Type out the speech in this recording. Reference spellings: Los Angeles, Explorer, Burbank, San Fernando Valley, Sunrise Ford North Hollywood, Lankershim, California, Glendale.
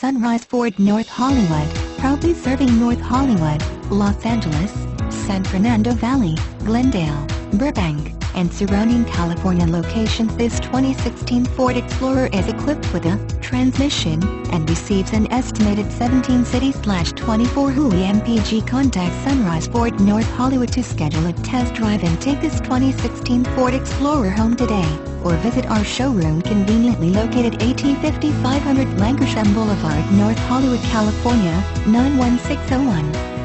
Sunrise Ford North Hollywood, proudly serving North Hollywood, Los Angeles, San Fernando Valley, Glendale, Burbank, and surrounding California locations. This 2016 Ford Explorer is equipped with a transmission and receives an estimated 17 city/24 mpg. Contact Sunrise Ford North Hollywood to schedule a test drive and take this 2016 Ford Explorer home today, or visit our showroom conveniently located at 5500 Lankershim Boulevard, North Hollywood, California 91601.